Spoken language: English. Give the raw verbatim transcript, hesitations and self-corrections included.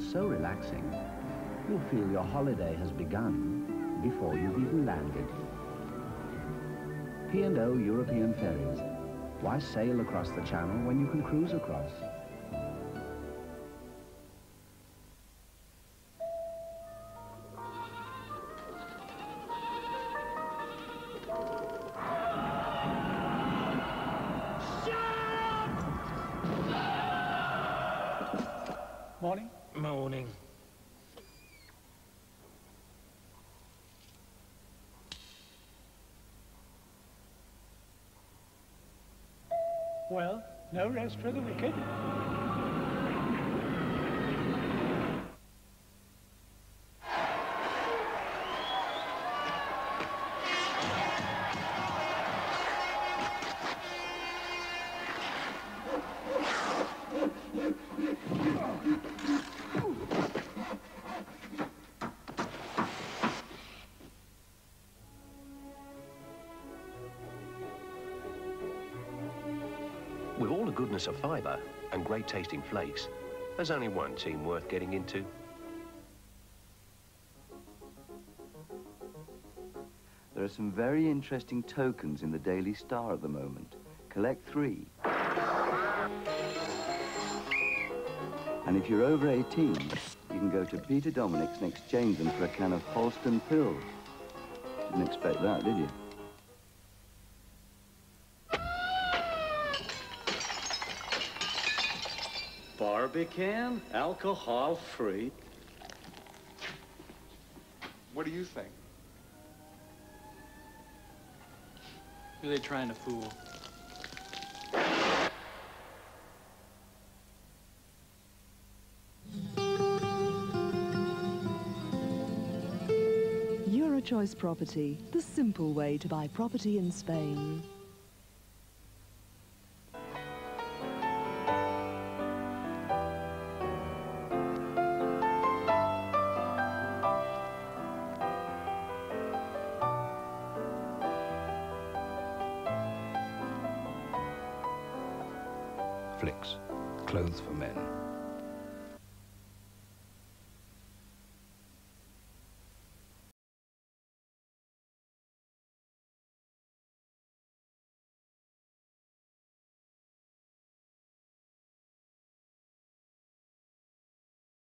so relaxing, you'll feel your holiday has begun before you've even landed. P and O European Ferries. Why sail across the channel when you can cruise across? Morning. Morning. Well, no rest for the wicked. With all the goodness of fibre and great tasting flakes, there's only one team worth getting into. There are some very interesting tokens in the Daily Star at the moment. Collect three. And if you're over eighteen, you can go to Peter Dominic's and exchange them for a can of Falston pills. Didn't expect that, did you? Barbican, alcohol-free. What do you think? Who are they trying to fool? Eurochoice Property, the simple way to buy property in Spain. Flix, clothes for men.